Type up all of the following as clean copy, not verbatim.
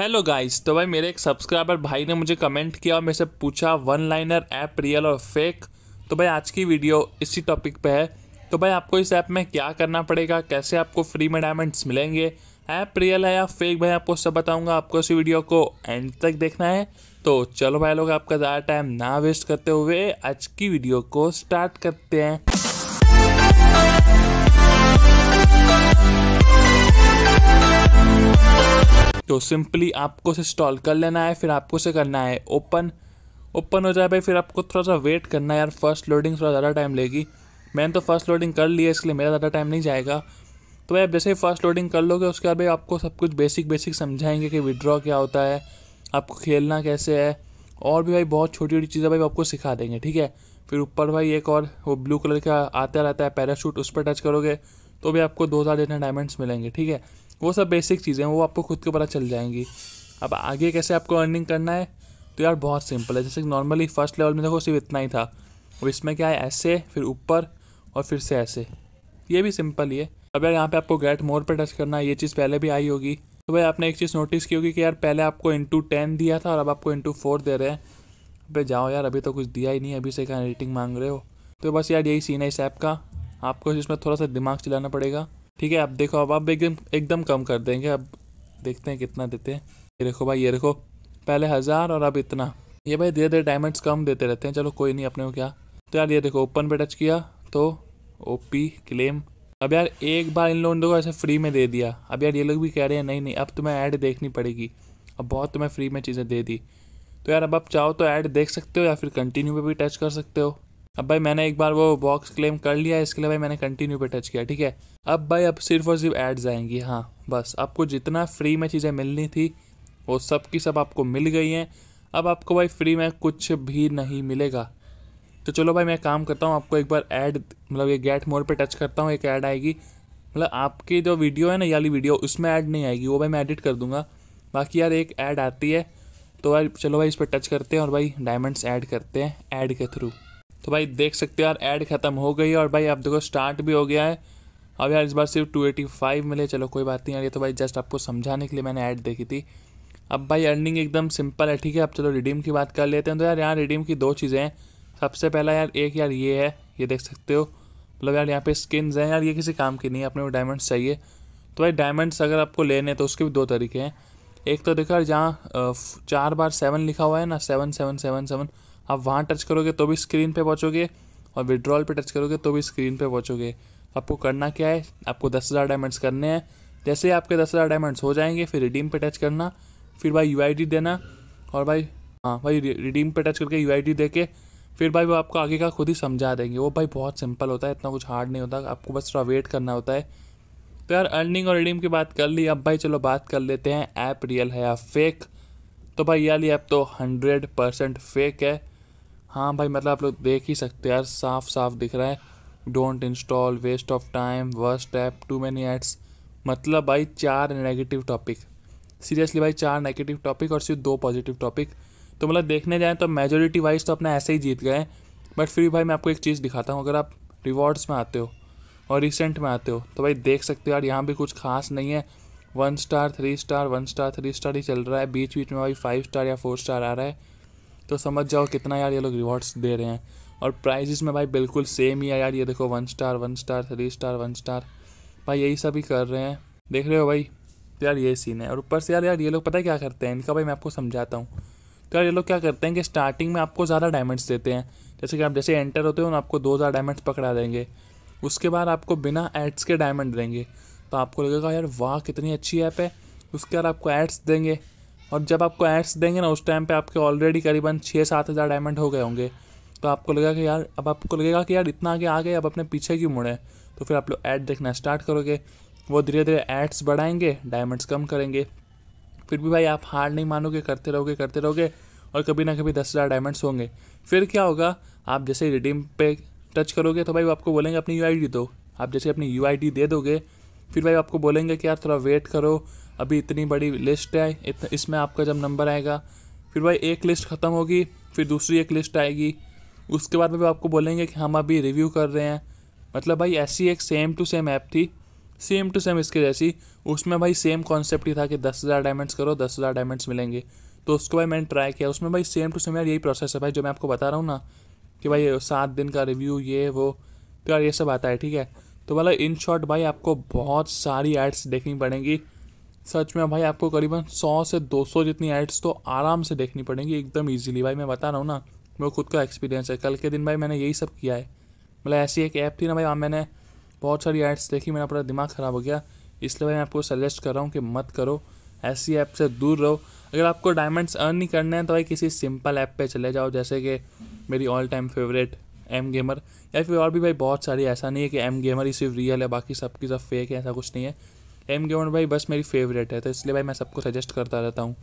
Hello guys, तो भाई मेरे एक सब्सक्राइबर भाई ने मुझे कमेंट किया और मेरे से पूछा वन लाइनर ऐप रियल और फेक। तो भाई आज की वीडियो इसी टॉपिक पे है। तो भाई आपको इस ऐप में क्या करना पड़ेगा, कैसे आपको फ्री में डायमंड्स मिलेंगे, ऐप रियल है या फेक, भाई आपको सब बताऊंगा। आपको इस वीडियो को एंड तक देखना है। तो चलो भाई लोग, आपका ज़्यादा टाइम ना वेस्ट करते हुए आज की वीडियो को स्टार्ट करते हैं। तो सिंपली आपको इसे इंस्टॉल कर लेना है, फिर आपको इसे करना है ओपन हो जाए भाई। फिर आपको थोड़ा सा वेट करना है यार, फर्स्ट लोडिंग थोड़ा ज़्यादा टाइम लेगी। मैंने तो फर्स्ट लोडिंग कर लिया, इसलिए मेरा ज़्यादा टाइम नहीं जाएगा। तो भाई आप जैसे ही फर्स्ट लोडिंग कर लोगे, उसके बाद भाई आपको सब कुछ बेसिक समझाएंगे कि विड्रॉ क्या होता है, आपको खेलना कैसे है, और भी भाई बहुत छोटी चीज़ें भाई आपको सिखा देंगे, ठीक है। फिर ऊपर भाई एक और वो ब्लू कलर का आता रहता है पैराशूट, उस पर टच करोगे तो भी आपको 2000 इतने डायमंड्स मिलेंगे, ठीक है। वो सब बेसिक चीज़ें वो आपको खुद को पता चल जाएंगी। अब आगे कैसे आपको अर्निंग करना है, तो यार बहुत सिंपल है। जैसे नॉर्मली फर्स्ट लेवल में देखो सिर्फ इतना ही था, और इसमें क्या है ऐसे, फिर ऊपर और फिर से ऐसे, ये भी सिंपल ही है। अब यार यहाँ पे आपको गेट मोर पे टच करना है, ये चीज़ पहले भी आई होगी। तो भाई आपने एक चीज़ नोटिस की होगी कि यार पहले आपको ×10 दिया था और अब आपको ×4 दे रहे हैं। भाई जाओ यार, अभी तो कुछ दिया ही नहीं, अभी से क्या रेटिंग मांग रहे हो। तो बस यार यही सीन है इस ऐप का, आपको इसमें थोड़ा सा दिमाग चलाना पड़ेगा, ठीक है। अब देखो अब आप एकदम कम कर देंगे। अब देखते हैं कितना देते हैं। ये देखो भाई, ये देखो पहले 1000 और अब इतना। ये भाई धीरे धीरे डायमंड्स कम देते रहते हैं, चलो कोई नहीं, अपने को क्या। तो यार ये देखो ओपन पे टच किया तो ओपी क्लेम। अब यार एक बार इन लोगों को ऐसे फ्री में दे दिया। अब यार ये लोग भी कह रहे हैं नहीं, अब तुम्हें ऐड देखनी पड़ेगी, अब बहुत तुम्हें फ्री में चीज़ें दे दी। तो यार अब आप चाहो तो ऐड देख सकते हो या फिर कंटिन्यू पर भी टच कर सकते हो। अब भाई मैंने एक बार वो बॉक्स क्लेम कर लिया, इसके लिए भाई मैंने कंटिन्यू पे टच किया, ठीक है। अब भाई अब सिर्फ और सिर्फ ऐड्स आएंगी। हाँ बस, आपको जितना फ्री में चीज़ें मिलनी थी वो सब की सब आपको मिल गई हैं। अब आपको भाई फ्री में कुछ भी नहीं मिलेगा। तो चलो भाई मैं काम करता हूँ, आपको एक बार ऐड मतलब ये गेट मोर पे टच करता हूँ, एक ऐड आएगी। मतलब आपकी जो वीडियो है ना, ये वाली वीडियो, उसमें ऐड नहीं आएगी, वो भाई मैं एडिट कर दूँगा। बाकी यार एक ऐड आती है, तो यार चलो भाई इस पर टच करते हैं और भाई डायमंड्स ऐड करते हैं ऐड के थ्रू। तो भाई देख सकते हो यार ऐड ख़त्म हो गई है और भाई आप देखो स्टार्ट भी हो गया है। अब यार इस बार सिर्फ 285 मिले, चलो कोई बात नहीं यार, ये तो भाई जस्ट आपको समझाने के लिए मैंने ऐड देखी थी। अब भाई अर्निंग एकदम सिंपल है, ठीक है। अब चलो रिडीम की बात कर लेते हैं। तो यार यहाँ रिडीम की दो चीज़ें हैं। सबसे पहला यार एक यार ये है, ये देख सकते हो, मतलब यार यहाँ पे स्किन्स हैं यार, ये किसी काम की नहीं है, अपने को डायमंड्स चाहिए। तो भाई डायमंड्स अगर आपको लेने तो उसके भी दो तरीके हैं। एक तो देखो यार जहाँ 4 बार 7 लिखा हुआ है ना, 7 7 7 7, आप वहाँ टच करोगे तो भी स्क्रीन पे पहुँचोगे, और विड्रॉल पे टच करोगे तो भी स्क्रीन पे पहुँचोगे। आपको करना क्या है, आपको 10,000 डायमंड्स करने हैं। जैसे ही आपके 10,000 डायमंड्स हो जाएंगे, फिर रिडीम पे टच करना, फिर भाई UID देना, और भाई हाँ भाई रिडीम पे टच करके UID दे के फिर भाई वो आपको आगे का खुद ही समझा देंगे। वो भाई बहुत सिंपल होता है, इतना कुछ हार्ड नहीं होता, आपको बस थोड़ा वेट करना होता है। तो यार अर्निंग और रिडीम की बात कर ली। अब भाई चलो बात कर लेते हैं ऐप रियल है या फेक। तो भाई यार ये ऐप तो 100% फेक है। हाँ भाई, मतलब आप लोग देख ही सकते हैं यार, साफ दिख रहा है, don't install, waste of time, worst app, too many ads. मतलब भाई 4 नेगेटिव टॉपिक, सीरियसली भाई 4 नेगेटिव टॉपिक और सिर्फ 2 पॉजिटिव टॉपिक। तो मतलब देखने जाएँ तो मेजोरिटी वाइज तो अपना ऐसे ही जीत गए। बट फिर भाई मैं आपको एक चीज़ दिखाता हूँ, अगर आप रिवॉर्ड्स में आते हो और रिसेंट में आते हो तो भाई देख सकते हो यार यहाँ भी कुछ खास नहीं है। 1 स्टार 3 स्टार 1 स्टार 3 स्टार ही चल रहा है, बीच बीच में भाई 5 स्टार या 4 स्टार आ रहा है। तो समझ जाओ कितना यार ये लोग रिवॉर्ड्स दे रहे हैं। और प्राइजेस में भाई बिल्कुल सेम ही है यार, ये देखो 1 स्टार 1 स्टार 3 स्टार 1 स्टार भाई यही सब ही कर रहे हैं, देख रहे हो भाई। तो यार ये सीन है। और ऊपर से यार ये लोग पता है क्या करते हैं, इनका भाई मैं आपको समझाता हूँ। तो यार ये लोग क्या करते हैं कि स्टार्टिंग में आपको ज़्यादा डायमंड्स देते हैं, जैसे कि आप जैसे एंटर होते हो ना आपको 2000 डायमंड्स पकड़ा देंगे, उसके बाद आपको बिना एड्स के डायमंड देंगे। तो आपको लगेगा यार वाह कितनी अच्छी ऐप है, उसके बाद आपको एड्स देंगे, और जब आपको एड्स देंगे ना उस टाइम पे आपके ऑलरेडी करीबन 6-7 हज़ार डायमंड हो गए होंगे। तो आपको लगेगा कि यार इतना आगे आ गए, अब अपने पीछे क्यों मुड़े। तो फिर आप लोग ऐड देखना स्टार्ट करोगे, वो धीरे धीरे एड्स बढ़ाएंगे, डायमंड्स कम करेंगे। फिर भी भाई आप हार नहीं मानोगे, करते रहोगे और कभी ना कभी 10,000 डायमंड्स होंगे। फिर क्या होगा, आप जैसे रिडीम पे टच करोगे तो भाई वो आपको बोलेंगे अपनी UID दो। आप जैसे अपनी UID दे दोगे, फिर भाई आपको बोलेंगे कि यार थोड़ा वेट करो, अभी इतनी बड़ी लिस्ट है, इसमें आपका जब नंबर आएगा। फिर भाई एक लिस्ट ख़त्म होगी, फिर दूसरी एक लिस्ट आएगी, उसके बाद भाई आपको बोलेंगे कि हम अभी रिव्यू कर रहे हैं। मतलब भाई ऐसी एक सेम टू सेम ऐप थी, सेम टू सेम इसके जैसी। उसमें भाई सेम कॉन्सेप्ट ही था कि 10,000 डायमंड्स करो 10,000 डायमंड्स मिलेंगे, तो उसको भाई मैंने ट्राई किया। उसमें भाई सेम टू सेम यार यही प्रोसेस है भाई जो मैं आपको बता रहा हूँ ना, कि भाई 7 दिन का रिव्यू ये वो तो यार ये सब आता है, ठीक है। तो मतलब इन शॉर्ट भाई आपको बहुत सारी एड्स देखनी पड़ेंगी सच में भाई, आपको करीबन 100 से 200 जितनी एड्स तो आराम से देखनी पड़ेंगी एकदम ईजिली भाई, मैं बता रहा हूँ ना, मेरा खुद का एक्सपीरियंस है। कल के दिन भाई मैंने यही सब किया है, मतलब ऐसी एक ऐप थी ना भाई, वहाँ मैंने बहुत सारी एड्स देखी, मेरा पूरा दिमाग ख़राब हो गया। इसलिए भाई मैं आपको सजेस्ट कर रहा हूँ कि मत करो, ऐसी ऐप से दूर रहो। अगर आपको डायमंड्स अर्न नहीं करने हैं तो भाई किसी सिंपल ऐप पे चले जाओ, जैसे कि मेरी all time favourite M gamer, या फिर और भी भाई बहुत सारी। ऐसा नहीं है कि एम गेमर ही सिर्फ रियल है बाकी सबकी सब फेक है, ऐसा कुछ नहीं है। एम गेमर भाई बस मेरी फेवरेट है, तो इसलिए भाई मैं सबको सजेस्ट करता रहता हूँ।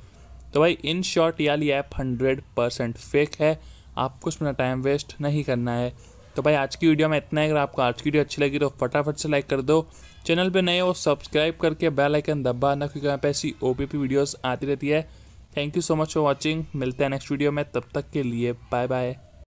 तो भाई इन शॉर्ट याली ऐप 100% फेक है, आपको उसमें टाइम वेस्ट नहीं करना है। तो भाई आज की वीडियो में इतना है। अगर आपको आज की वीडियो अच्छी लगी तो फटाफट से लाइक कर दो, चैनल पे नए हो सब्सक्राइब करके बेल आइकन दबा ना, क्योंकि यहाँ पे ऐसी ओपीपी वीडियोस आती रहती है। Thank you so much for watching, मिलते हैं नेक्स्ट वीडियो में, तब तक के लिए बाय बाय।